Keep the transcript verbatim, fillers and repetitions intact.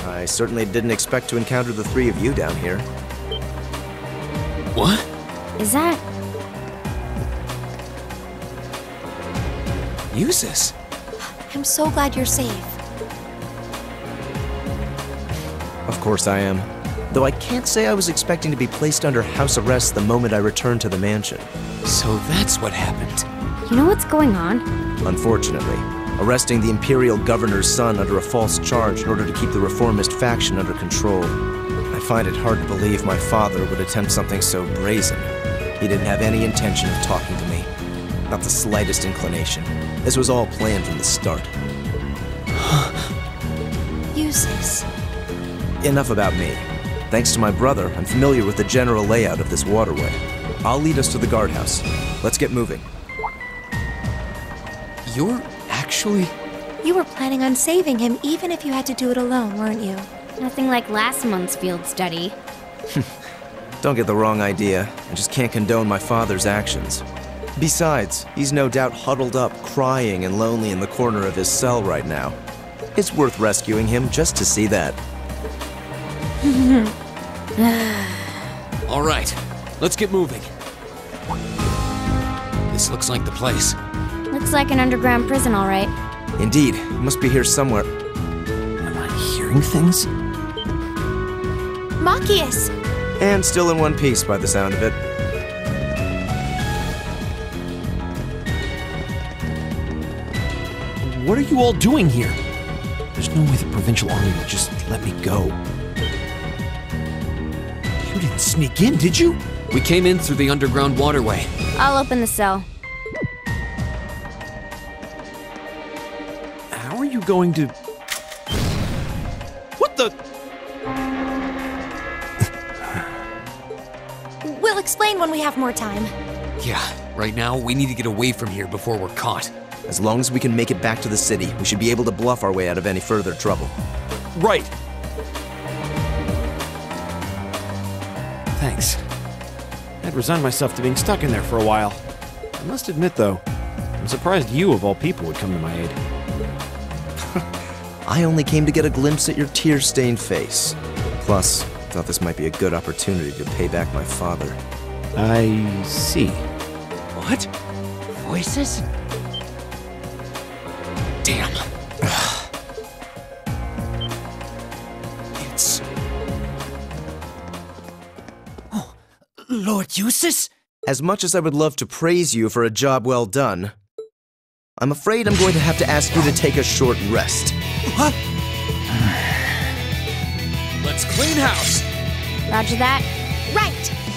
I certainly didn't expect to encounter the three of you down here. What? Is that... Jusis? I'm so glad you're safe. Of course I am. Though I can't say I was expecting to be placed under house arrest the moment I returned to the mansion. So that's what happened. You know what's going on? Unfortunately, arresting the Imperial Governor's son under a false charge in order to keep the Reformist Faction under control. I find it hard to believe my father would attempt something so brazen. He didn't have any intention of talking to me. Not the slightest inclination. This was all planned from the start. Jusis. Enough about me. Thanks to my brother, I'm familiar with the general layout of this waterway. I'll lead us to the guardhouse. Let's get moving. You're actually... You were planning on saving him even if you had to do it alone, weren't you? Nothing like last month's field study. Don't get the wrong idea. I just can't condone my father's actions. Besides, he's no doubt huddled up, crying and lonely in the corner of his cell right now. It's worth rescuing him just to see that. All right, let's get moving. This looks like the place. Looks like an underground prison, all right. Indeed, it must be here somewhere. Am I hearing things? Machias! And still in one piece by the sound of it. What are you all doing here? There's no way the Provincial Army would just let me go. You didn't sneak in, did you? We came in through the underground waterway. I'll open the cell. How are you going to... What the... We'll explain when we have more time. Yeah, right now we need to get away from here before we're caught. As long as we can make it back to the city, we should be able to bluff our way out of any further trouble. Right. Thanks. I'd resigned myself to being stuck in there for a while. I must admit, though, I'm surprised you, of all people, would come to my aid. I only came to get a glimpse at your tear-stained face. Plus, I thought this might be a good opportunity to pay back my father. I see. What? Voices? Damn. It's... Oh, Lord Jusis? As much as I would love to praise you for a job well done, I'm afraid I'm going to have to ask you to take a short rest. What? Let's clean house. Roger that. Right.